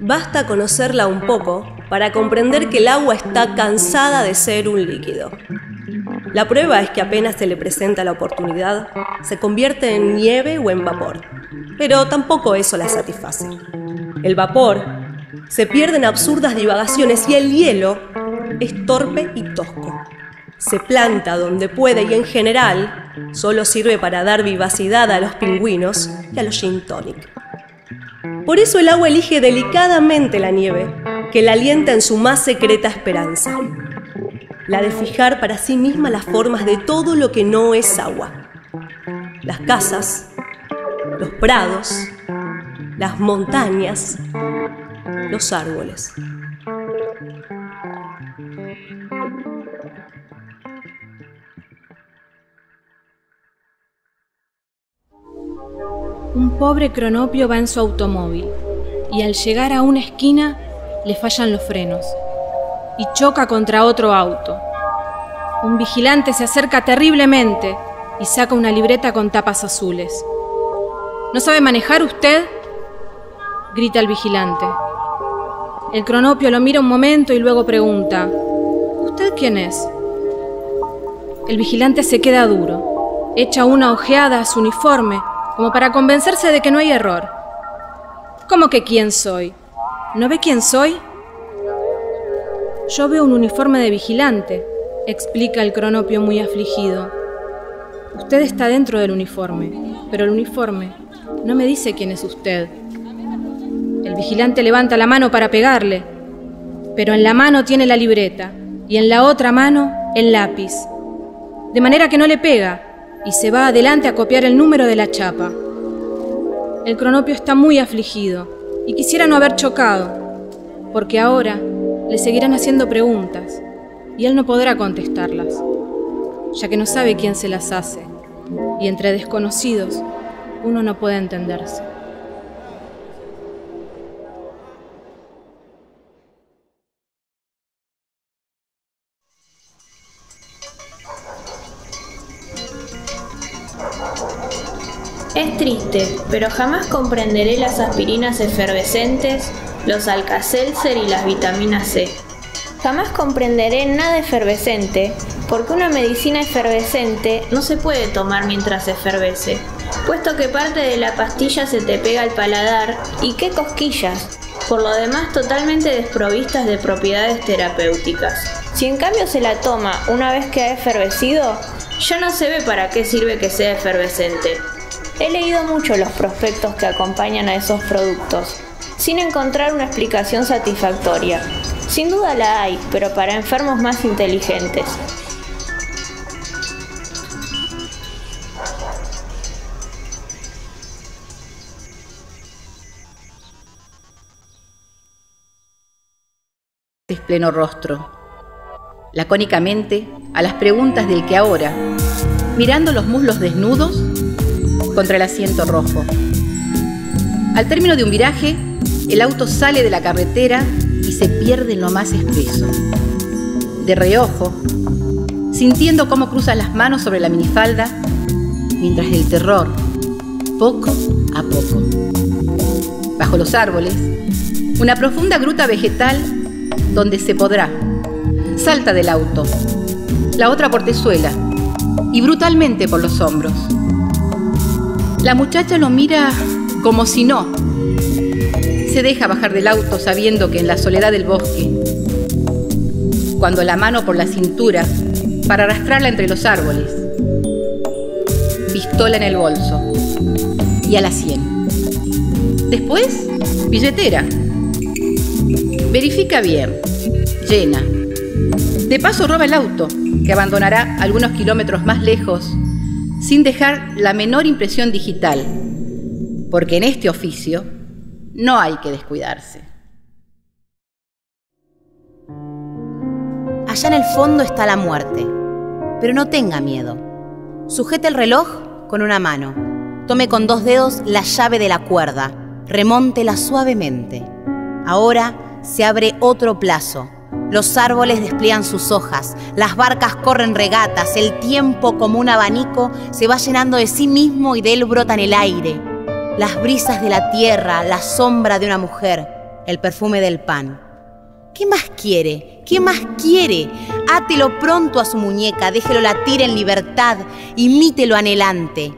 Basta conocerla un poco para comprender que el agua está cansada de ser un líquido. La prueba es que apenas se le presenta la oportunidad, se convierte en nieve o en vapor, pero tampoco eso la satisface. El vapor se pierde en absurdas divagaciones y el hielo es torpe y tosco. Se planta donde puede y en general solo sirve para dar vivacidad a los pingüinos y a los gin tonic. Por eso el agua elige delicadamente la nieve, que la alienta en su más secreta esperanza, la de fijar para sí misma las formas de todo lo que no es agua. Las casas, los prados, las montañas, los árboles. Un pobre cronopio va en su automóvil y al llegar a una esquina le fallan los frenos y choca contra otro auto. Un vigilante se acerca terriblemente y saca una libreta con tapas azules. ¿No sabe manejar usted?, grita el vigilante. El cronopio lo mira un momento y luego pregunta: ¿Usted quién es? El vigilante se queda duro, echa una ojeada a su uniforme como para convencerse de que no hay error. ¿Cómo que quién soy? ¿No ve quién soy? Yo veo un uniforme de vigilante, explica el cronopio muy afligido. Usted está dentro del uniforme, pero el uniforme no me dice quién es usted. El vigilante levanta la mano para pegarle, pero en la mano tiene la libreta y en la otra mano el lápiz, de manera que no le pega, y se va adelante a copiar el número de la chapa. El cronopio está muy afligido y quisiera no haber chocado, porque ahora le seguirán haciendo preguntas y él no podrá contestarlas, ya que no sabe quién se las hace, y entre desconocidos uno no puede entenderse. Es triste, pero jamás comprenderé las aspirinas efervescentes, los Alka-Seltzer y las vitaminas C. Jamás comprenderé nada efervescente, porque una medicina efervescente no se puede tomar mientras efervece, puesto que parte de la pastilla se te pega al paladar, y qué cosquillas, por lo demás totalmente desprovistas de propiedades terapéuticas. Si en cambio se la toma una vez que ha efervecido, ya no se ve para qué sirve que sea efervescente. He leído mucho los prospectos que acompañan a esos productos, sin encontrar una explicación satisfactoria. Sin duda la hay, pero para enfermos más inteligentes. Es pleno rostro, lacónicamente, a las preguntas del que ahora, mirando los muslos desnudos, contra el asiento rojo. Al término de un viraje, el auto sale de la carretera y se pierde en lo más espeso. De reojo, sintiendo cómo cruzas las manos sobre la minifalda, mientras el terror, poco a poco. Bajo los árboles, una profunda gruta vegetal donde se podrá. Salta del auto, la otra portezuela, y brutalmente por los hombros. La muchacha lo mira como si no. Se deja bajar del auto sabiendo que en la soledad del bosque, cuando la mano por la cintura para arrastrarla entre los árboles, pistola en el bolso y a la 100. Después, billetera. Verifica bien, llena. De paso roba el auto, que abandonará algunos kilómetros más lejos, sin dejar la menor impresión digital, porque en este oficio no hay que descuidarse. Allá en el fondo está la muerte, pero no tenga miedo. Sujete el reloj con una mano, tome con dos dedos la llave de la cuerda, remóntela suavemente. Ahora se abre otro plazo, Los árboles despliegan sus hojas, las barcas corren regatas, el tiempo como un abanico se va llenando de sí mismo y de él brota en el aire. Las brisas de la tierra, la sombra de una mujer, el perfume del pan. ¿Qué más quiere? ¿Qué más quiere? Átelo pronto a su muñeca, déjelo latir en libertad, imítelo anhelante.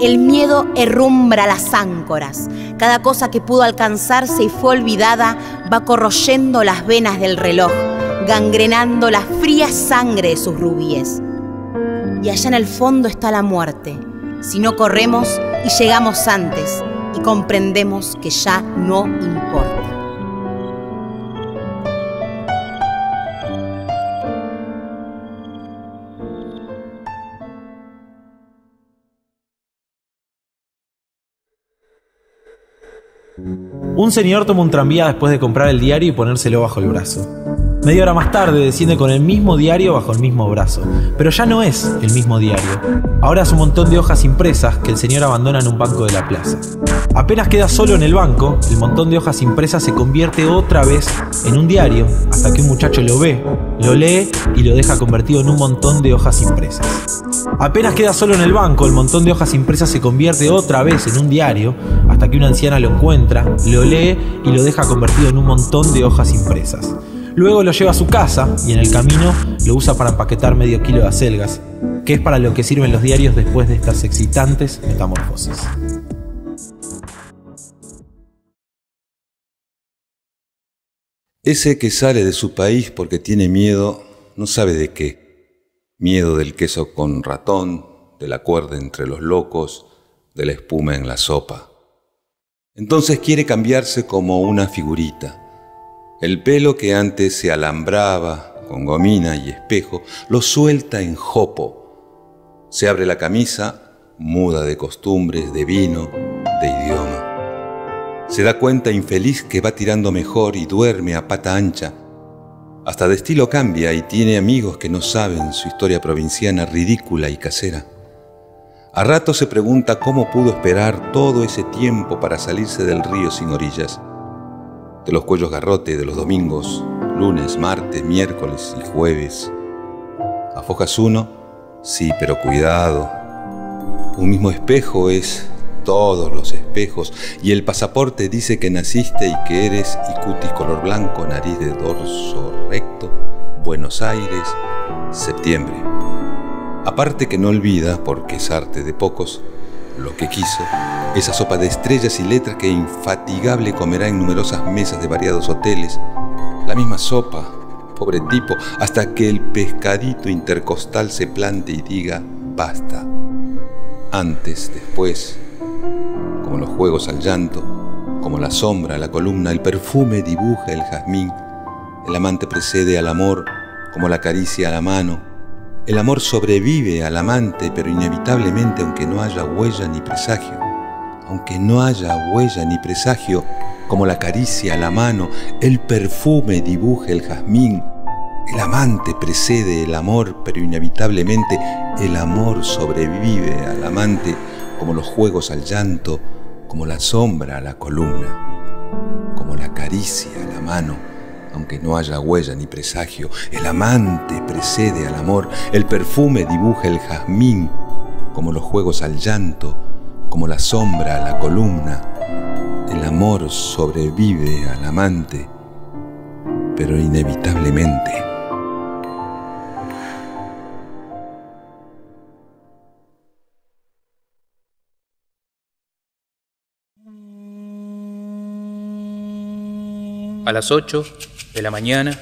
El miedo herrumbra las áncoras. Cada cosa que pudo alcanzarse y fue olvidada va corroyendo las venas del reloj, gangrenando la fría sangre de sus rubíes. Y allá en el fondo está la muerte. Si no corremos y llegamos antes y comprendemos que ya no importa. Un señor toma un tranvía después de comprar el diario y ponérselo bajo el brazo. Media hora más tarde desciende con el mismo diario bajo el mismo brazo, pero ya no es el mismo diario. Ahora es un montón de hojas impresas que el señor abandona en un banco de la plaza. Apenas queda solo en el banco, el montón de hojas impresas se convierte otra vez en un diario, hasta que un muchacho lo ve, lo lee y lo deja convertido en un montón de hojas impresas. Apenas queda solo en el banco, el montón de hojas impresas se convierte otra vez en un diario, hasta que una anciana lo encuentra, lo lee y lo deja convertido en un montón de hojas impresas. Luego lo lleva a su casa y en el camino lo usa para empaquetar medio kilo de acelgas, que es para lo que sirven los diarios después de estas excitantes metamorfosis. Ese que sale de su país porque tiene miedo, no sabe de qué. Miedo del queso con ratón, de la cuerda entre los locos, de la espuma en la sopa. Entonces quiere cambiarse como una figurita. El pelo que antes se alambraba con gomina y espejo, lo suelta en jopo. Se abre la camisa, muda de costumbres, de vino, de idioma. Se da cuenta infeliz que va tirando mejor y duerme a pata ancha. Hasta de estilo cambia y tiene amigos que no saben su historia provinciana ridícula y casera. A rato se pregunta cómo pudo esperar todo ese tiempo para salirse del río sin orillas, de los cuellos garrote de los domingos, lunes, martes, miércoles y jueves. ¿Afojas uno? Sí, pero cuidado. Un mismo espejo es todos los espejos y el pasaporte dice que naciste y que eres icutis color blanco, nariz de dorso recto, Buenos Aires, septiembre. Aparte que no olvida, porque es arte de pocos, lo que quiso, esa sopa de estrellas y letras que infatigable comerá en numerosas mesas de variados hoteles, la misma sopa, pobre tipo, hasta que el pescadito intercostal se plante y diga basta. Antes, después, como los juegos al llanto, como la sombra a la columna, el perfume dibuja el jazmín, el amante precede al amor, como la caricia a la mano, el amor sobrevive al amante, pero inevitablemente, aunque no haya huella ni presagio, como la caricia a la mano, el perfume dibuja el jazmín, el amante precede el amor, pero inevitablemente el amor sobrevive al amante, como los juegos al llanto, como la sombra a la columna, como la caricia a la mano, aunque no haya huella ni presagio, el amante precede al amor, el perfume dibuja el jazmín, como los juegos al llanto, como la sombra a la columna, el amor sobrevive al amante, pero inevitablemente. A las 8 de la mañana,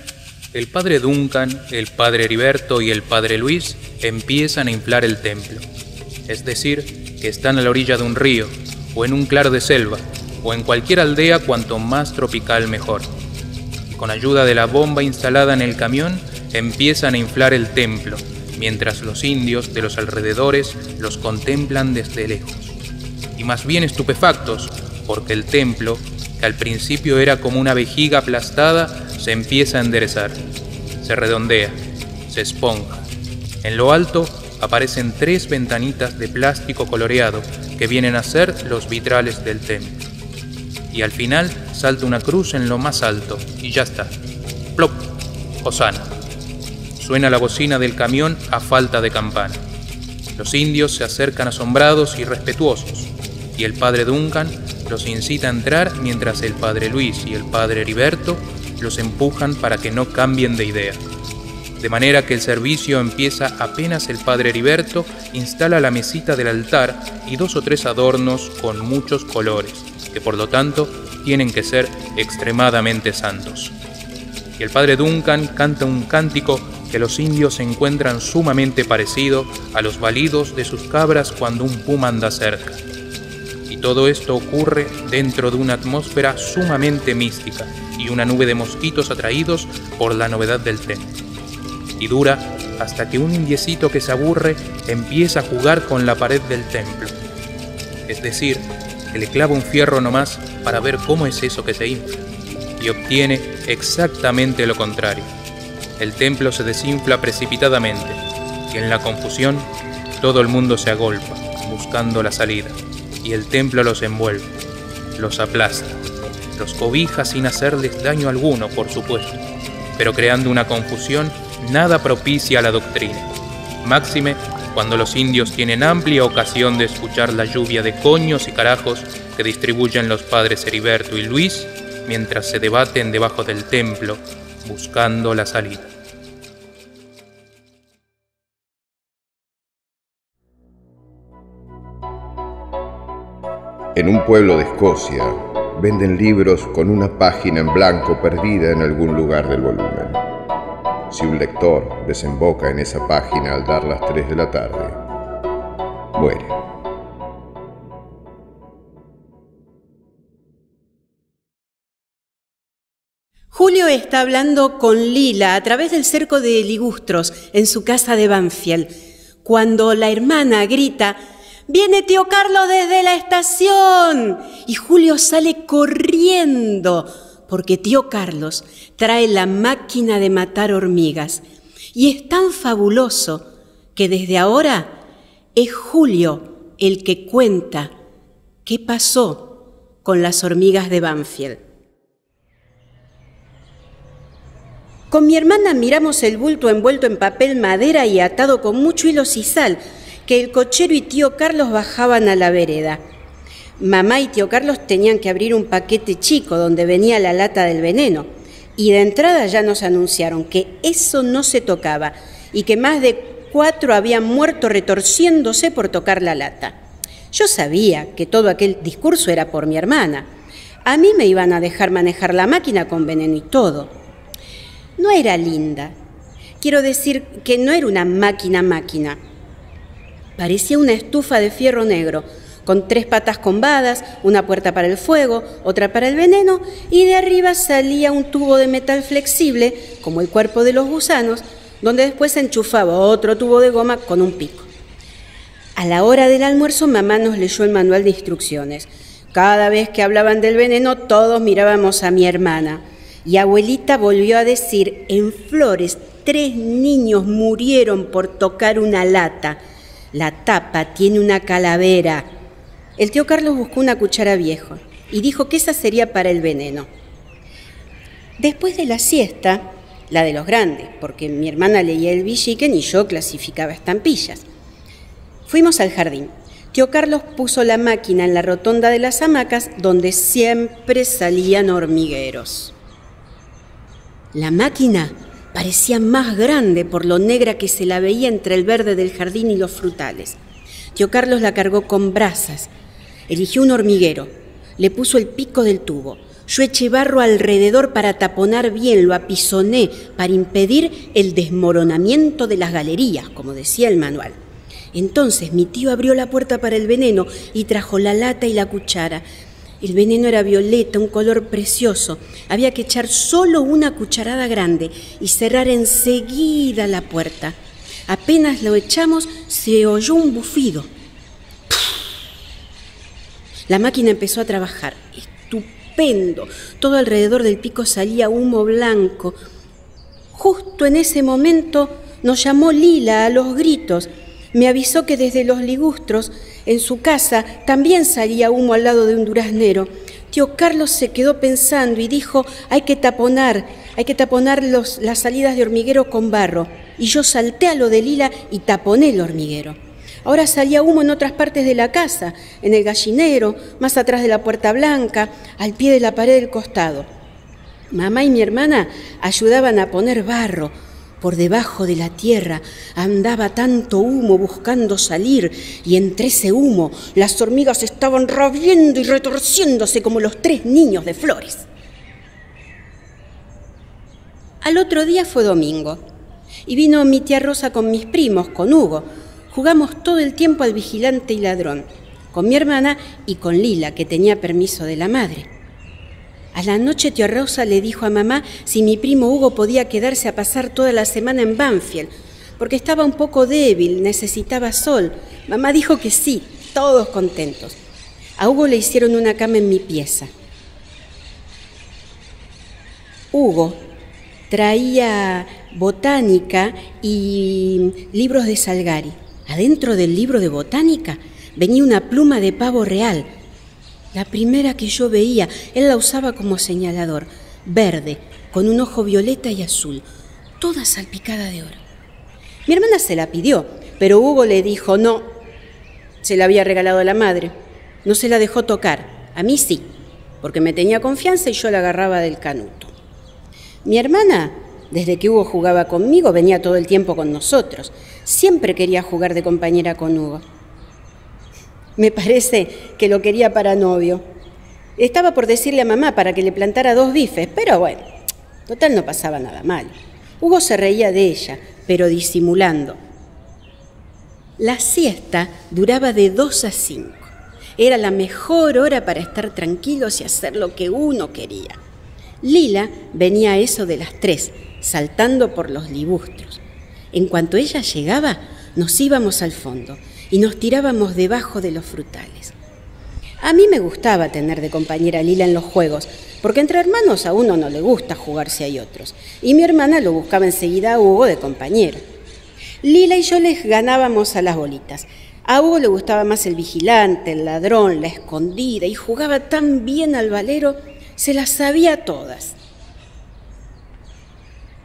el padre Duncan, el padre Heriberto y el padre Luis empiezan a inflar el templo. Es decir, que están a la orilla de un río, o en un claro de selva, o en cualquier aldea, cuanto más tropical mejor. Y con ayuda de la bomba instalada en el camión, empiezan a inflar el templo, mientras los indios de los alrededores los contemplan desde lejos. Y más bien estupefactos, porque el templo, que al principio era como una vejiga aplastada, se empieza a enderezar, se redondea, se esponja. En lo alto aparecen 3 ventanitas de plástico coloreado que vienen a ser los vitrales del templo. Y al final salta una cruz en lo más alto y ya está. ¡Plop! Hosana. Suena la bocina del camión a falta de campana. Los indios se acercan asombrados y respetuosos, y el padre Duncan los incita a entrar mientras el padre Luis y el padre Heriberto los empujan para que no cambien de idea. De manera que el servicio empieza apenas el padre Heriberto instala la mesita del altar y 2 o 3 adornos con muchos colores, que por lo tanto tienen que ser extremadamente santos. Y el padre Duncan canta un cántico que los indios encuentran sumamente parecido a los balidos de sus cabras cuando un puma anda cerca. Y todo esto ocurre dentro de una atmósfera sumamente mística y una nube de mosquitos atraídos por la novedad del té. Y dura hasta que un indiecito que se aburre empieza a jugar con la pared del templo. Es decir, que le clava un fierro nomás para ver cómo es eso que se infla, y obtiene exactamente lo contrario. El templo se desinfla precipitadamente, y en la confusión todo el mundo se agolpa, buscando la salida, y el templo los envuelve, los aplasta, los cobija sin hacerles daño alguno, por supuesto, pero creando una confusión nada propicia a la doctrina, máxime cuando los indios tienen amplia ocasión de escuchar la lluvia de coños y carajos que distribuyen los padres Heriberto y Luis mientras se debaten debajo del templo buscando la salida. En un pueblo de Escocia venden libros con una página en blanco perdida en algún lugar del volumen. Si un lector desemboca en esa página al dar las 3 de la tarde, muere. Julio está hablando con Lila a través del cerco de ligustros en su casa de Banfield, cuando la hermana grita: ¡Viene tío Carlos desde la estación! Y Julio sale corriendo, porque tío Carlos trae la máquina de matar hormigas. Y es tan fabuloso que desde ahora es Julio el que cuenta qué pasó con las hormigas de Banfield. Con mi hermana miramos el bulto envuelto en papel madera y atado con mucho hilo sisal que el cochero y tío Carlos bajaban a la vereda. Mamá y tío Carlos tenían que abrir un paquete chico donde venía la lata del veneno, y de entrada ya nos anunciaron que eso no se tocaba y que más de 4 habían muerto retorciéndose por tocar la lata. Yo sabía que todo aquel discurso era por mi hermana. A mí me iban a dejar manejar la máquina con veneno y todo. No era linda. Quiero decir que no era una máquina. Parecía una estufa de fierro negro, con 3 patas combadas, una puerta para el fuego, otra para el veneno, y de arriba salía un tubo de metal flexible, como el cuerpo de los gusanos, donde después se enchufaba otro tubo de goma con un pico. A la hora del almuerzo, mamá nos leyó el manual de instrucciones. Cada vez que hablaban del veneno, todos mirábamos a mi hermana. Y abuelita volvió a decir: en Flores 3 niños murieron por tocar una lata. La tapa tiene una calavera. El tío Carlos buscó una cuchara vieja y dijo que esa sería para el veneno. Después de la siesta, la de los grandes, porque mi hermana leía el Villiquen y yo clasificaba estampillas, fuimos al jardín. Tío Carlos puso la máquina en la rotonda de las hamacas, donde siempre salían hormigueros. La máquina parecía más grande por lo negra que se la veía entre el verde del jardín y los frutales. Tío Carlos la cargó con brasas. Eligió un hormiguero, le puso el pico del tubo. Yo eché barro alrededor para taponar bien, lo apisoné para impedir el desmoronamiento de las galerías, como decía el manual. Entonces mi tío abrió la puerta para el veneno y trajo la lata y la cuchara. El veneno era violeta, un color precioso. Había que echar solo una cucharada grande y cerrar enseguida la puerta. Apenas lo echamos, se oyó un bufido. La máquina empezó a trabajar. ¡Estupendo! Todo alrededor del pico salía humo blanco. Justo en ese momento nos llamó Lila a los gritos. Me avisó que desde los ligustros, en su casa, también salía humo al lado de un duraznero. Tío Carlos se quedó pensando y dijo: hay que taponar. hay que taponar las salidas de hormiguero con barro. Y yo salté a lo de Lila y taponé el hormiguero. Ahora salía humo en otras partes de la casa, en el gallinero, más atrás de la puerta blanca, al pie de la pared del costado. Mamá y mi hermana ayudaban a poner barro. Por debajo de la tierra andaba tanto humo buscando salir, y entre ese humo las hormigas estaban rabiando y retorciéndose como los tres niños de Flores. Al otro día fue domingo, y vino mi tía Rosa con mis primos, con Hugo. Jugamos todo el tiempo al vigilante y ladrón, con mi hermana y con Lila, que tenía permiso de la madre. A la noche tía Rosa le dijo a mamá si mi primo Hugo podía quedarse a pasar toda la semana en Banfield, porque estaba un poco débil, necesitaba sol. Mamá dijo que sí, todos contentos. A Hugo le hicieron una cama en mi pieza. Hugo traía botánica y libros de Salgari. Adentro del libro de botánica venía una pluma de pavo real. La primera que yo veía, él la usaba como señalador, verde, con un ojo violeta y azul, toda salpicada de oro. Mi hermana se la pidió, pero Hugo le dijo no. Se la había regalado a la madre, no se la dejó tocar. A mí sí, porque me tenía confianza y yo la agarraba del canuto. Mi hermana, desde que Hugo jugaba conmigo, venía todo el tiempo con nosotros. Siempre quería jugar de compañera con Hugo. Me parece que lo quería para novio. Estaba por decirle a mamá para que le plantara 2 bifes, pero bueno, total no pasaba nada mal. Hugo se reía de ella, pero disimulando. La siesta duraba de 2 a 5. Era la mejor hora para estar tranquilos y hacer lo que uno quería. Lila venía a eso de las 3, saltando por los libustros. En cuanto ella llegaba, nos íbamos al fondo y nos tirábamos debajo de los frutales. A mí me gustaba tener de compañera a Lila en los juegos, porque entre hermanos a uno no le gusta jugar si hay otros, y mi hermana lo buscaba enseguida a Hugo de compañero. Lila y yo les ganábamos a las bolitas. A Hugo le gustaba más el vigilante, el ladrón, la escondida, y jugaba tan bien al valero, se las sabía todas.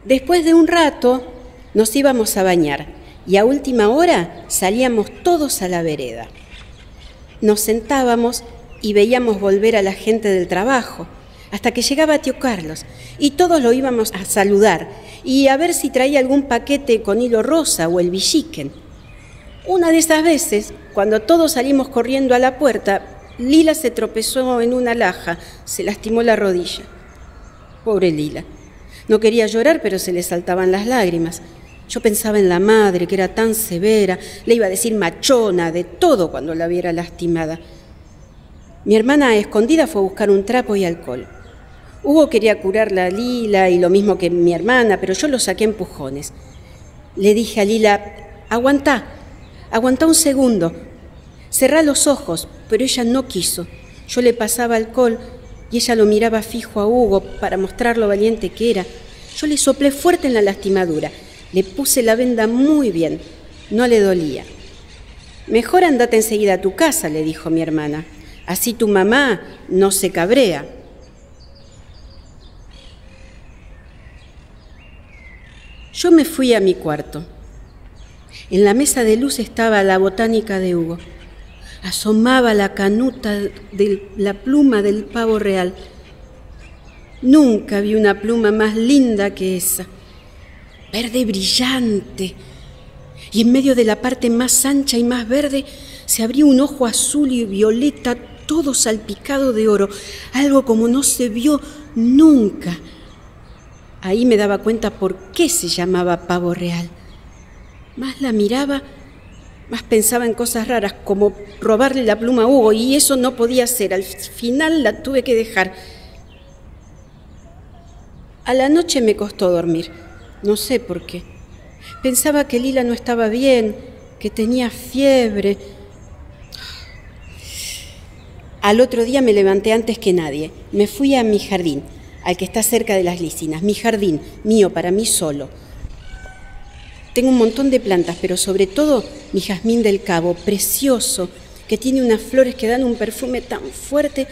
Después de un rato nos íbamos a bañar, y a última hora salíamos todos a la vereda. Nos sentábamos y veíamos volver a la gente del trabajo, hasta que llegaba tío Carlos, y todos lo íbamos a saludar y a ver si traía algún paquete con hilo rosa o el villiquen. Una de esas veces, cuando todos salimos corriendo a la puerta, Lila se tropezó en una laja, se lastimó la rodilla. Pobre Lila. No quería llorar, pero se le saltaban las lágrimas. Yo pensaba en la madre, que era tan severa, le iba a decir machona, de todo cuando la viera lastimada. Mi hermana a escondida fue a buscar un trapo y alcohol. Hugo quería curarla a Lila y lo mismo que mi hermana, pero yo lo saqué a empujones. Le dije a Lila, aguantá un segundo, cerrá los ojos, pero ella no quiso. Yo le pasaba alcohol y ella lo miraba fijo a Hugo para mostrar lo valiente que era. Yo le soplé fuerte en la lastimadura. Le puse la venda muy bien, no le dolía. Mejor andate enseguida a tu casa, le dijo mi hermana, así tu mamá no se cabrea. Yo me fui a mi cuarto. En la mesa de luz estaba la botánica de Hugo. Asomaba la canuta de la pluma del pavo real. Nunca vi una pluma más linda que esa. Verde brillante, y en medio de la parte más ancha y más verde se abría un ojo azul y violeta, todo salpicado de oro, algo como no se vio nunca. Ahí me daba cuenta por qué se llamaba pavo real. Más la miraba, más pensaba en cosas raras, como robarle la pluma a Hugo, y eso no podía ser. Al final la tuve que dejar. A la noche me costó dormir. No sé por qué. Pensaba que Lila no estaba bien, que tenía fiebre. Al otro día me levanté antes que nadie. Me fui a mi jardín, al que está cerca de las licinas. Mi jardín, mío, para mí solo. Tengo un montón de plantas, pero sobre todo mi jazmín del Cabo, precioso, que tiene unas flores que dan un perfume tan fuerte.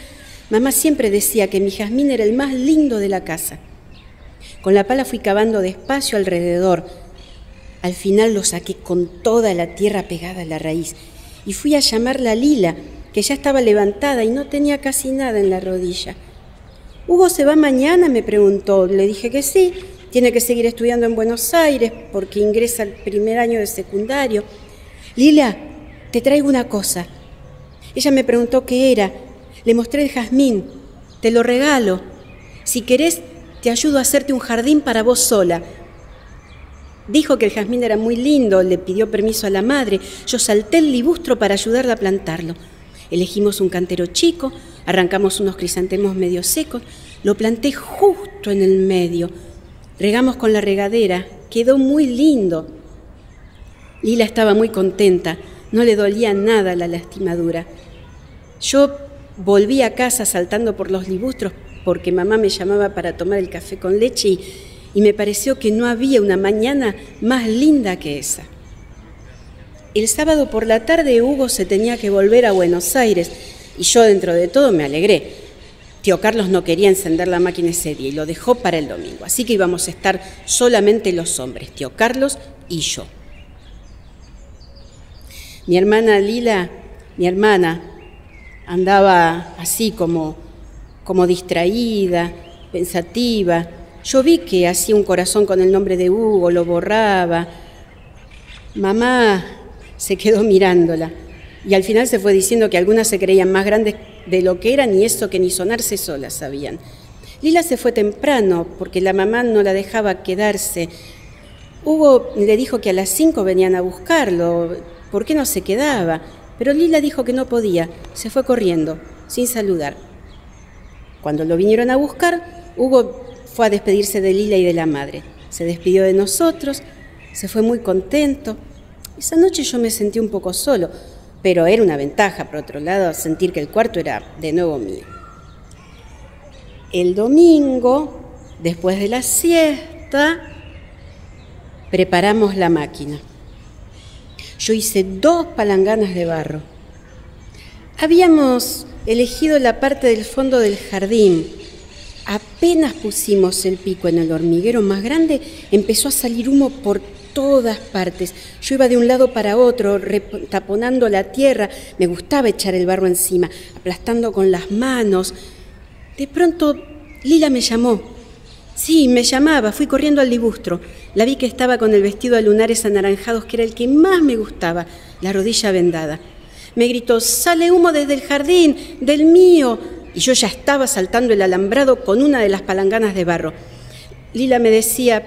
Mamá siempre decía que mi jazmín era el más lindo de la casa. Con la pala fui cavando despacio alrededor. Al final lo saqué con toda la tierra pegada a la raíz y fui a llamar la lila, que ya estaba levantada y no tenía casi nada en la rodilla. «¿Hugo se va mañana?», me preguntó. Le dije que sí. Tiene que seguir estudiando en Buenos Aires porque ingresa al primer año de secundario. «Lila, te traigo una cosa». Ella me preguntó qué era. Le mostré el jazmín. «Te lo regalo. Si querés, te ayudo a hacerte un jardín para vos sola». Dijo que el jazmín era muy lindo, le pidió permiso a la madre. Yo salté el libustro para ayudarla a plantarlo. Elegimos un cantero chico, arrancamos unos crisantemos medio secos, lo planté justo en el medio. Regamos con la regadera, quedó muy lindo. Lila estaba muy contenta, no le dolía nada la lastimadura. Yo volví a casa saltando por los libustros porque mamá me llamaba para tomar el café con leche y me pareció que no había una mañana más linda que esa. El sábado por la tarde Hugo se tenía que volver a Buenos Aires y yo dentro de todo me alegré. Tío Carlos no quería encender la máquina ese día y lo dejó para el domingo, así que íbamos a estar solamente los hombres, tío Carlos y yo. Mi hermana Lila, andaba así como distraída, pensativa. Yo vi que hacía un corazón con el nombre de Hugo, lo borraba. Mamá se quedó mirándola y al final se fue diciendo que algunas se creían más grandes de lo que eran y eso que ni sonarse solas sabían. Lila se fue temprano porque la mamá no la dejaba quedarse. Hugo le dijo que a las 5 venían a buscarlo, ¿por qué no se quedaba? Pero Lila dijo que no podía, se fue corriendo, sin saludar. Cuando lo vinieron a buscar, Hugo fue a despedirse de Lila y de la madre. Se despidió de nosotros, se fue muy contento. Esa noche yo me sentí un poco solo, pero era una ventaja, por otro lado, sentir que el cuarto era de nuevo mío. El domingo, después de la siesta, preparamos la máquina. Yo hice 2 palanganas de barro. Habíamos elegido la parte del fondo del jardín. Apenas pusimos el pico en el hormiguero más grande, empezó a salir humo por todas partes. Yo iba de un lado para otro, taponando la tierra. Me gustaba echar el barro encima, aplastando con las manos. De pronto, Lila me llamó. Sí, me llamaba. Fui corriendo al libustro. La vi que estaba con el vestido de lunares anaranjados, que era el que más me gustaba, la rodilla vendada. Me gritó, «¡Sale humo desde el jardín, del mío!». Y yo ya estaba saltando el alambrado con una de las palanganas de barro. Lila me decía,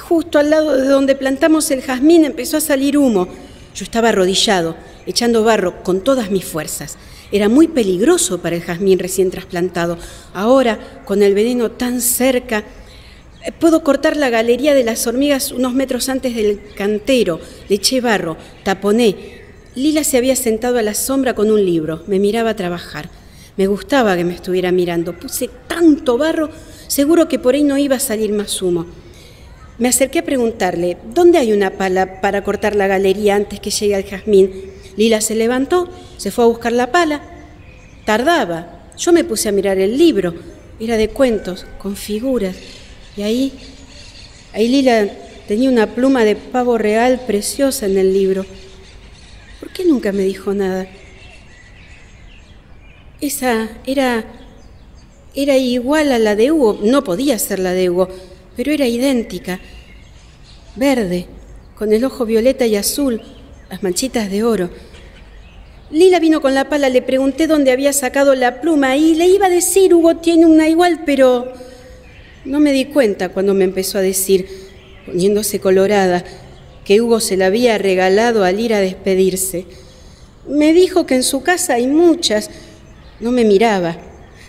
justo al lado de donde plantamos el jazmín empezó a salir humo. Yo estaba arrodillado, echando barro con todas mis fuerzas. Era muy peligroso para el jazmín recién trasplantado. Ahora, con el veneno tan cerca, puedo cortar la galería de las hormigas unos metros antes del cantero. Le eché barro, taponé. Lila se había sentado a la sombra con un libro. Me miraba trabajar. Me gustaba que me estuviera mirando. Puse tanto barro, seguro que por ahí no iba a salir más humo. Me acerqué a preguntarle, ¿dónde hay una pala para cortar la galería antes que llegue al jazmín? Lila se levantó, se fue a buscar la pala. Tardaba. Yo me puse a mirar el libro. Era de cuentos, con figuras. Y ahí Lila tenía una pluma de pavo real preciosa en el libro. ¿Por qué nunca me dijo nada? Esa era igual a la de Hugo. No podía ser la de Hugo, pero era idéntica, verde, con el ojo violeta y azul, las manchitas de oro. Lila vino con la pala, le pregunté dónde había sacado la pluma y le iba a decir, Hugo tiene una igual, pero no me di cuenta cuando me empezó a decir, poniéndose colorada, que Hugo se la había regalado al ir a despedirse. Me dijo que en su casa hay muchas. No me miraba.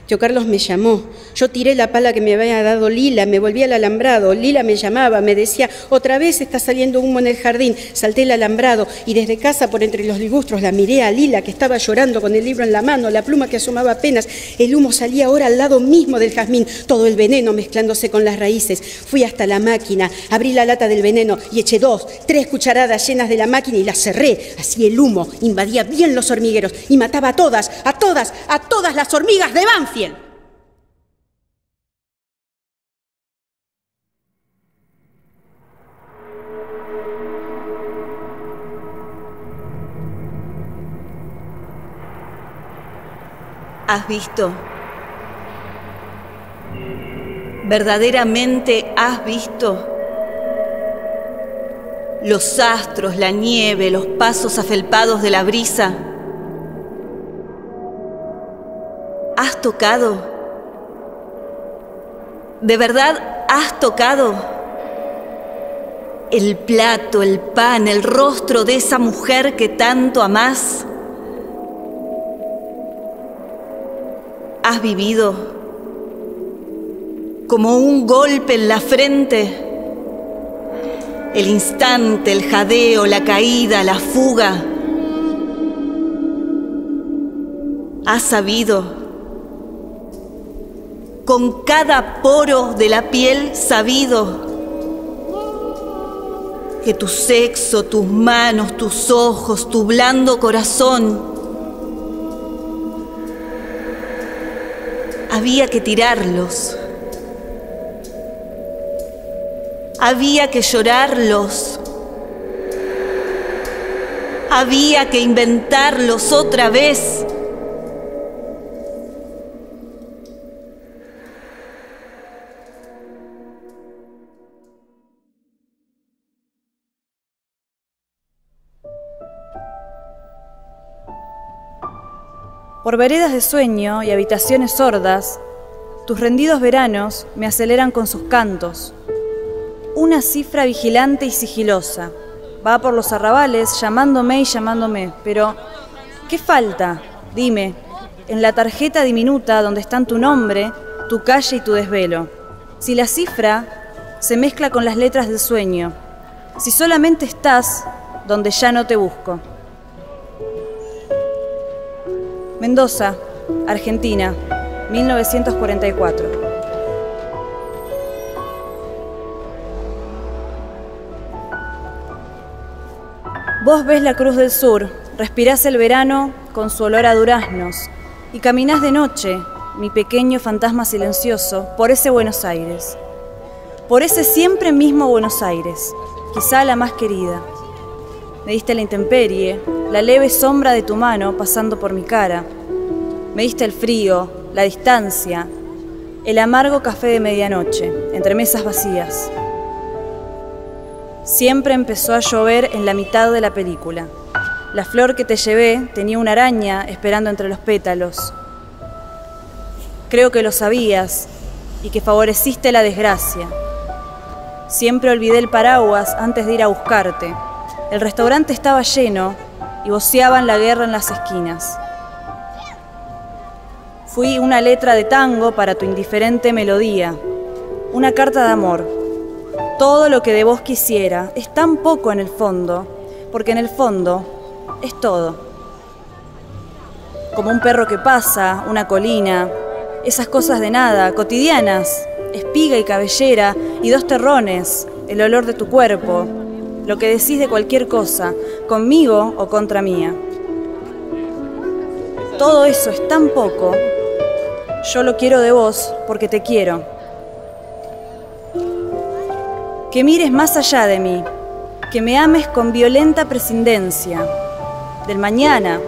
Tío Carlos me llamó. Yo tiré la pala que me había dado Lila, me volví al alambrado. Lila me llamaba, me decía, otra vez está saliendo humo en el jardín. Salté el alambrado y desde casa por entre los libustros la miré a Lila, que estaba llorando con el libro en la mano, la pluma que asomaba apenas. El humo salía ahora al lado mismo del jazmín, todo el veneno mezclándose con las raíces. Fui hasta la máquina, abrí la lata del veneno y eché 2, 3 cucharadas llenas de la máquina y la cerré. Así el humo invadía bien los hormigueros y mataba a todas, a todas, a todas las hormigas de Banfield. has visto? ¿Verdaderamente has visto? Los astros, la nieve, los pasos afelpados de la brisa. ¿Has tocado? ¿De verdad has tocado? El plato, el pan, el rostro de esa mujer que tanto amás. ¿Has vivido? Como un golpe en la frente. El instante, el jadeo, la caída, la fuga. ¿Has sabido? Con cada poro de la piel sabido. Que tu sexo, tus manos, tus ojos, tu blando corazón. Había que tirarlos. Había que llorarlos. Había que inventarlos otra vez. Por veredas de sueño y habitaciones sordas, tus rendidos veranos me aceleran con sus cantos. Una cifra vigilante y sigilosa va por los arrabales llamándome y llamándome, pero ¿qué falta? Dime, en la tarjeta diminuta donde están tu nombre, tu calle y tu desvelo. Si la cifra se mezcla con las letras del sueño, si solamente estás donde ya no te busco. Mendoza, Argentina, 1944. Vos ves la Cruz del Sur, respirás el verano con su olor a duraznos y caminás de noche, mi pequeño fantasma silencioso, por ese Buenos Aires. Por ese siempre mismo Buenos Aires, quizá la más querida. Me diste la intemperie, la leve sombra de tu mano pasando por mi cara. Me diste el frío, la distancia, el amargo café de medianoche, entre mesas vacías. Siempre empezó a llover en la mitad de la película. La flor que te llevé tenía una araña esperando entre los pétalos. Creo que lo sabías y que favoreciste la desgracia. Siempre olvidé el paraguas antes de ir a buscarte. El restaurante estaba lleno y voceaban la guerra en las esquinas. Fui una letra de tango para tu indiferente melodía. Una carta de amor. Todo lo que de vos quisiera es tan poco en el fondo, porque en el fondo es todo. Como un perro que pasa, una colina, esas cosas de nada, cotidianas, espiga y cabellera y dos terrones, el olor de tu cuerpo, lo que decís de cualquier cosa, conmigo o contra mía. Todo eso es tan poco, yo lo quiero de vos porque te quiero. Que mires más allá de mí, que me ames con violenta prescindencia del mañana,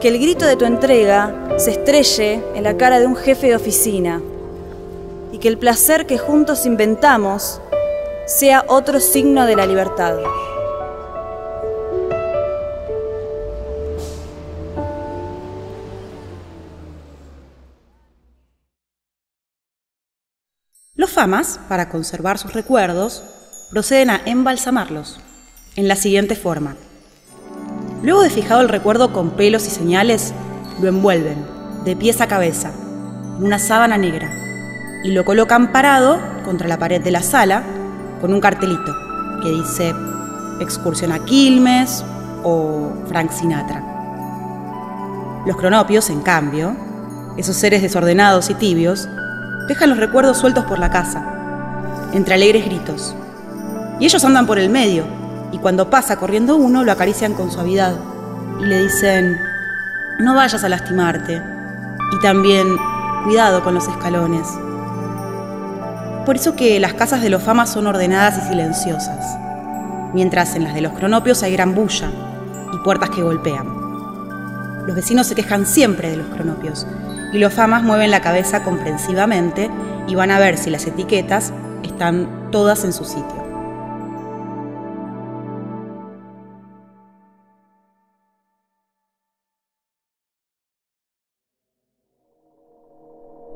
que el grito de tu entrega se estrelle en la cara de un jefe de oficina y que el placer que juntos inventamos sea otro signo de la libertad. Los famas, para conservar sus recuerdos, proceden a embalsamarlos, en la siguiente forma. Luego de fijado el recuerdo con pelos y señales, lo envuelven, de pies a cabeza, en una sábana negra, y lo colocan parado contra la pared de la sala, con un cartelito que dice excursión a Quilmes o Frank Sinatra. Los cronopios, en cambio, esos seres desordenados y tibios, dejan los recuerdos sueltos por la casa, entre alegres gritos. Y ellos andan por el medio, y cuando pasa corriendo uno, lo acarician con suavidad, y le dicen, no vayas a lastimarte, y también, cuidado con los escalones. Por eso que las casas de los famas son ordenadas y silenciosas, mientras en las de los cronopios hay gran bulla, y puertas que golpean. Los vecinos se quejan siempre de los cronopios, y los famas mueven la cabeza comprensivamente y van a ver si las etiquetas están todas en su sitio.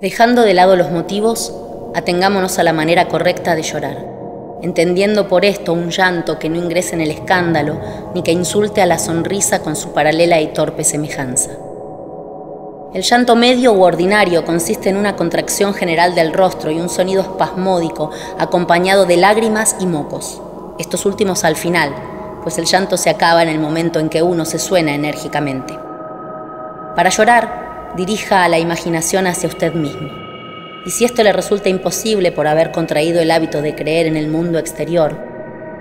Dejando de lado los motivos, atengámonos a la manera correcta de llorar, entendiendo por esto un llanto que no ingrese en el escándalo ni que insulte a la sonrisa con su paralela y torpe semejanza. El llanto medio u ordinario consiste en una contracción general del rostro y un sonido espasmódico acompañado de lágrimas y mocos, estos últimos al final, pues el llanto se acaba en el momento en que uno se suena enérgicamente. Para llorar, dirija a la imaginación hacia usted mismo. Y si esto le resulta imposible por haber contraído el hábito de creer en el mundo exterior,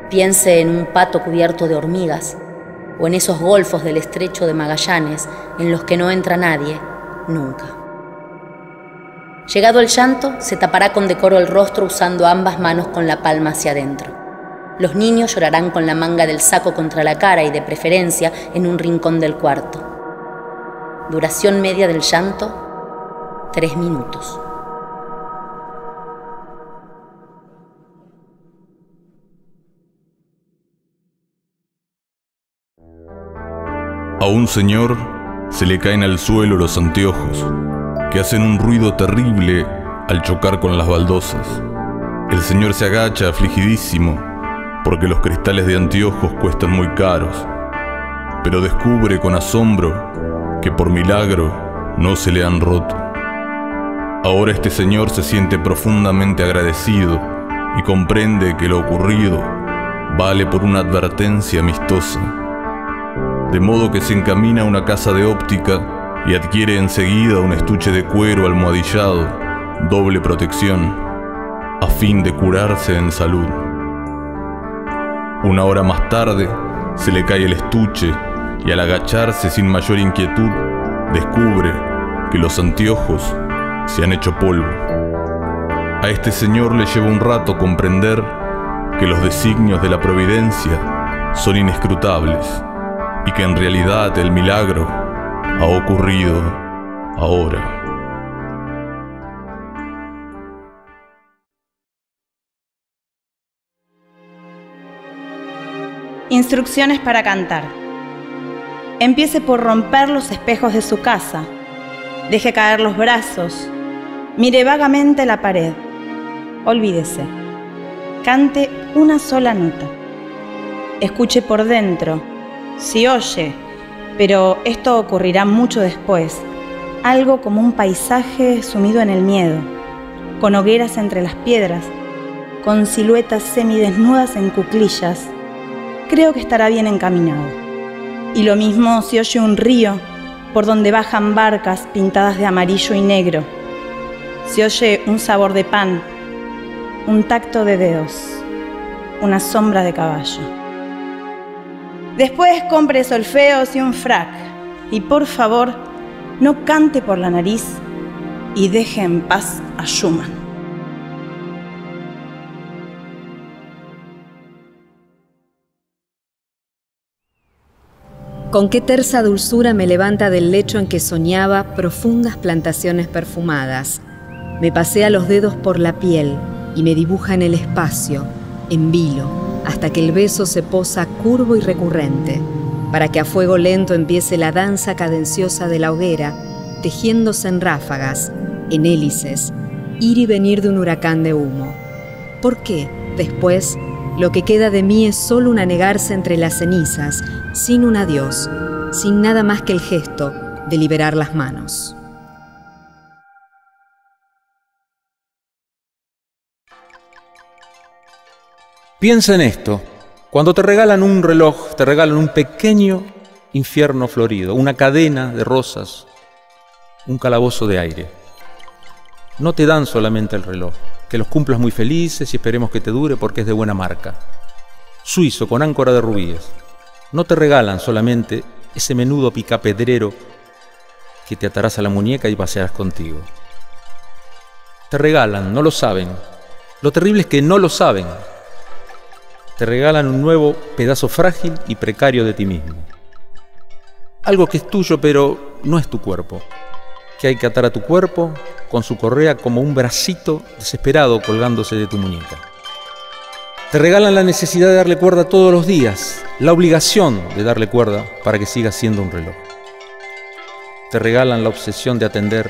piense en un pato cubierto de hormigas o en esos golfos del estrecho de Magallanes en los que no entra nadie, nunca. Llegado el llanto, se tapará con decoro el rostro usando ambas manos con la palma hacia adentro. Los niños llorarán con la manga del saco contra la cara y de preferencia en un rincón del cuarto. Duración media del llanto, 3 minutos. A un señor se le caen al suelo los anteojos, que hacen un ruido terrible al chocar con las baldosas. El señor se agacha afligidísimo, porque los cristales de anteojos cuestan muy caros, pero descubre con asombro que por milagro no se le han roto. Ahora este señor se siente profundamente agradecido y comprende que lo ocurrido vale por una advertencia amistosa. De modo que se encamina a una casa de óptica y adquiere enseguida un estuche de cuero almohadillado, doble protección, a fin de curarse en salud. 1 hora más tarde se le cae el estuche y al agacharse sin mayor inquietud, descubre que los anteojos se han hecho polvo. A este señor le lleva un rato comprender que los designios de la providencia son inescrutables y que en realidad el milagro ha ocurrido ahora. Instrucciones para cantar. Empiece por romper los espejos de su casa. Deje caer los brazos. Mire vagamente la pared. Olvídese. Cante una sola nota. Escuche por dentro. Si oye, pero esto ocurrirá mucho después. Algo como un paisaje sumido en el miedo, con hogueras entre las piedras, con siluetas semidesnudas en cuclillas. Creo que estará bien encaminado. Y lo mismo se oye un río por donde bajan barcas pintadas de amarillo y negro. Se oye un sabor de pan, un tacto de dedos, una sombra de caballo. Después compre solfeos y un frac. Y por favor, no cante por la nariz y deje en paz a Schumann. Con qué tersa dulzura me levanta del lecho en que soñaba profundas plantaciones perfumadas. Me pasea los dedos por la piel y me dibuja en el espacio, en vilo, hasta que el beso se posa curvo y recurrente, para que a fuego lento empiece la danza cadenciosa de la hoguera, tejiéndose en ráfagas, en hélices, ir y venir de un huracán de humo. ¿Por qué, después, lo que queda de mí es solo un anegarse entre las cenizas, sin un adiós, sin nada más que el gesto de liberar las manos? Piensa en esto. Cuando te regalan un reloj, te regalan un pequeño infierno florido, una cadena de rosas, un calabozo de aire. No te dan solamente el reloj. Que los cumplas muy felices y esperemos que te dure porque es de buena marca. Suizo con áncora de rubíes. No te regalan solamente ese menudo picapedrero que te atarás a la muñeca y pasearás contigo. Te regalan, no lo saben. Lo terrible es que no lo saben. Te regalan un nuevo pedazo frágil y precario de ti mismo. Algo que es tuyo pero no es tu cuerpo. que hay que atar a tu cuerpo con su correa como un bracito desesperado colgándose de tu muñeca. Te regalan la necesidad de darle cuerda todos los días, la obligación de darle cuerda para que siga siendo un reloj. Te regalan la obsesión de atender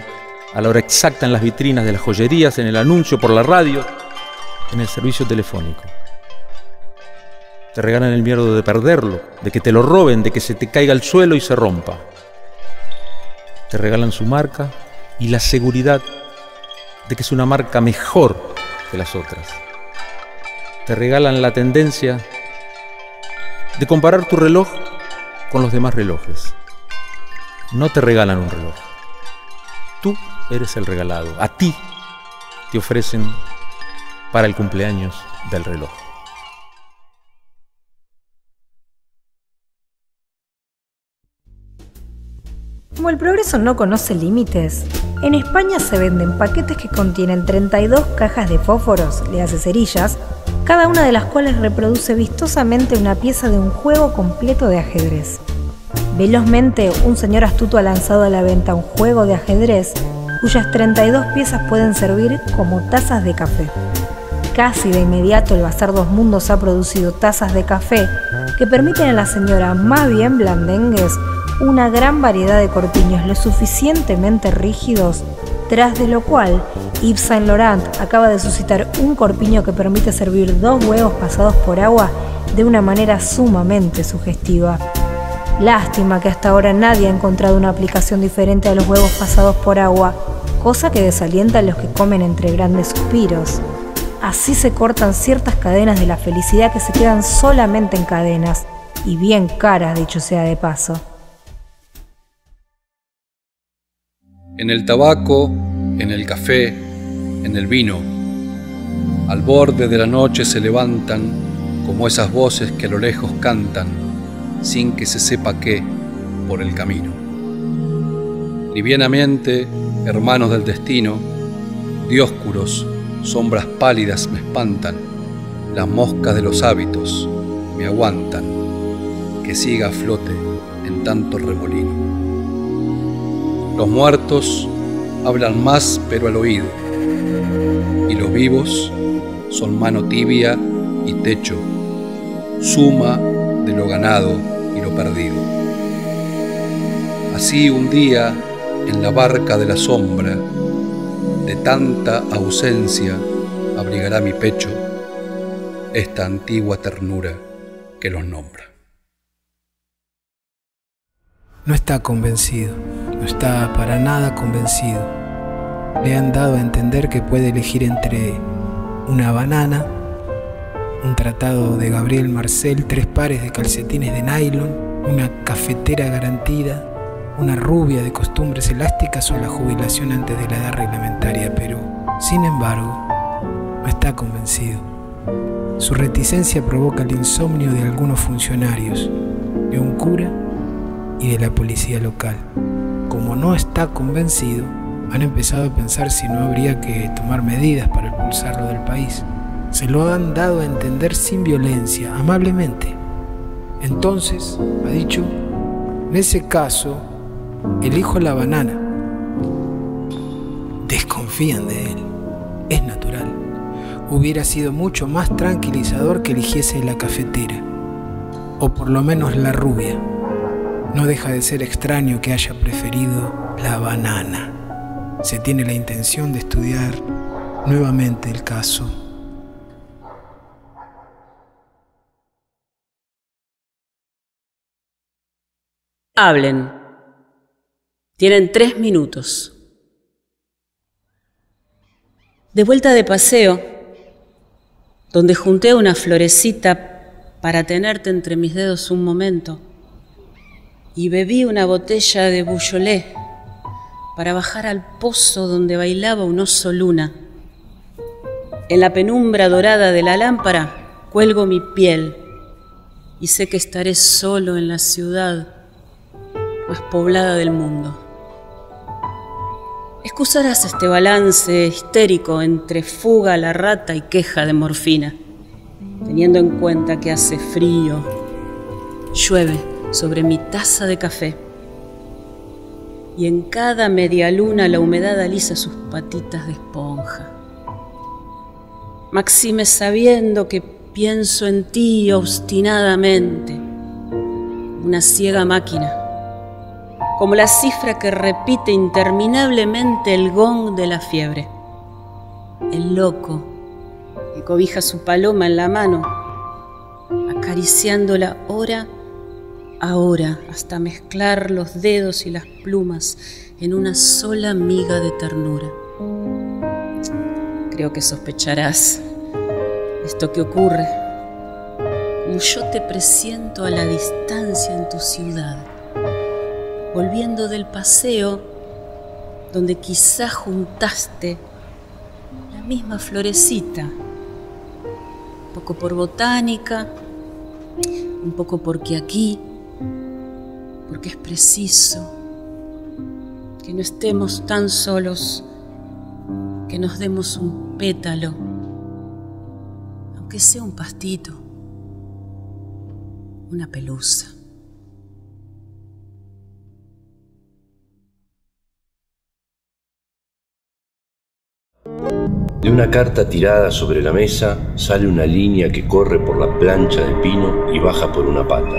a la hora exacta en las vitrinas de las joyerías, en el anuncio por la radio, en el servicio telefónico. Te regalan el miedo de perderlo, de que te lo roben, de que se te caiga al suelo y se rompa. Te regalan su marca y la seguridad de que es una marca mejor que las otras. Te regalan la tendencia de comparar tu reloj con los demás relojes. No te regalan un reloj. Tú eres el regalado. A ti te ofrecen para el cumpleaños del reloj. Como el progreso no conoce límites, en España se venden paquetes que contienen 32 cajas de fósforos, le hace cerillas, cada una de las cuales reproduce vistosamente una pieza de un juego completo de ajedrez. Velozmente, un señor astuto ha lanzado a la venta un juego de ajedrez cuyas 32 piezas pueden servir como tazas de café. Casi de inmediato el Bazar Dos Mundos ha producido tazas de café que permiten a la señora, más bien blandengues, una gran variedad de corpiños lo suficientemente rígidos, tras de lo cual Yves Saint Laurent acaba de suscitar un corpiño que permite servir dos huevos pasados por agua de una manera sumamente sugestiva. Lástima que hasta ahora nadie ha encontrado una aplicación diferente a los huevos pasados por agua, cosa que desalienta a los que comen entre grandes suspiros. Así se cortan ciertas cadenas de la felicidad que se quedan solamente en cadenas, y bien caras, dicho sea de paso. En el tabaco, en el café, en el vino. Al borde de la noche se levantan como esas voces que a lo lejos cantan, sin que se sepa qué, por el camino. Livianamente, hermanos del destino, dioscuros, sombras pálidas me espantan, las moscas de los hábitos me aguantan, que siga a flote en tanto remolino. Los muertos hablan más pero al oído, y los vivos son mano tibia y techo, suma de lo ganado y lo perdido. Así un día, en la barca de la sombra, de tanta ausencia abrigará mi pecho esta antigua ternura que los nombra. No está convencido, no está para nada convencido. Le han dado a entender que puede elegir entre una banana, un tratado de Gabriel Marcel, 3 pares de calcetines de nylon, una cafetera garantida, una rubia de costumbres elásticas o la jubilación antes de la edad reglamentaria, pero, sin embargo, no está convencido. Su reticencia provoca el insomnio de algunos funcionarios, de un cura y de la policía local. Como no está convencido, han empezado a pensar si no habría que tomar medidas para expulsarlo del país. Se lo han dado a entender sin violencia, amablemente. Entonces, ha dicho, en ese caso, elijo la banana. Desconfían de él. Es natural. Hubiera sido mucho más tranquilizador que eligiese la cafetera, o por lo menos la rubia. No deja de ser extraño que haya preferido la banana. Se tiene la intención de estudiar nuevamente el caso. Hablen. Tienen 3 minutos. De vuelta de paseo, donde junté una florecita para tenerte entre mis dedos un momento, y bebí una botella de Beaujolais para bajar al pozo donde bailaba un oso luna. En la penumbra dorada de la lámpara cuelgo mi piel y sé que estaré solo en la ciudad más poblada del mundo. Excusarás este balance histérico entre fuga a la rata y queja de morfina, teniendo en cuenta que hace frío, llueve sobre mi taza de café y en cada media luna la humedad alisa sus patitas de esponja. Maxime, sabiendo que pienso en ti obstinadamente, una ciega máquina, como la cifra que repite interminablemente el gong de la fiebre. El loco que cobija su paloma en la mano, acariciándola hora a hora hasta mezclar los dedos y las plumas en una sola miga de ternura. Creo que sospecharás esto que ocurre, como yo te presiento a la distancia en tu ciudad, volviendo del paseo donde quizá juntaste la misma florecita, un poco por botánica, un poco porque aquí, porque es preciso que no estemos tan solos, que nos demos un pétalo, aunque sea un pastito, una pelusa. De una carta tirada sobre la mesa sale una línea que corre por la plancha de pino y baja por una pata.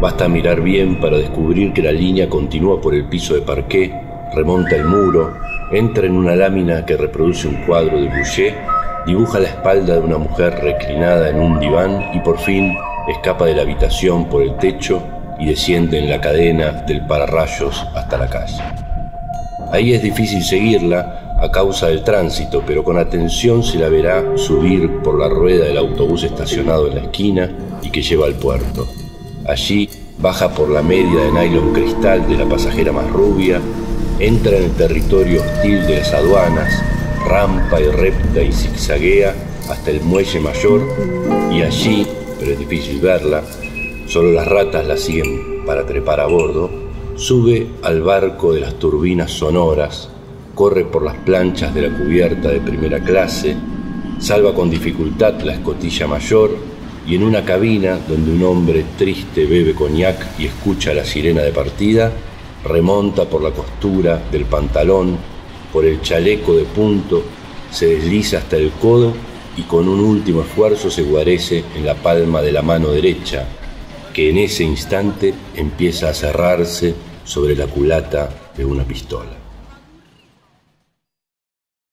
Basta mirar bien para descubrir que la línea continúa por el piso de parqué, remonta el muro, entra en una lámina que reproduce un cuadro de Boucher, dibuja la espalda de una mujer reclinada en un diván y por fin escapa de la habitación por el techo y desciende en la cadena del pararrayos hasta la casa. Ahí es difícil seguirla a causa del tránsito, pero con atención se la verá subir por la rueda del autobús estacionado en la esquina y que lleva al puerto. Allí baja por la media de nylon cristal de la pasajera más rubia, entra en el territorio hostil de las aduanas, rampa y repta y zigzaguea hasta el muelle mayor y allí, pero es difícil verla, solo las ratas la siguen para trepar a bordo, sube al barco de las turbinas sonoras, corre por las planchas de la cubierta de primera clase, salva con dificultad la escotilla mayor y en una cabina donde un hombre triste bebe cognac y escucha la sirena de partida, remonta por la costura del pantalón, por el chaleco de punto, se desliza hasta el codo y con un último esfuerzo se guarece en la palma de la mano derecha, que en ese instante empieza a cerrarse sobre la culata de una pistola.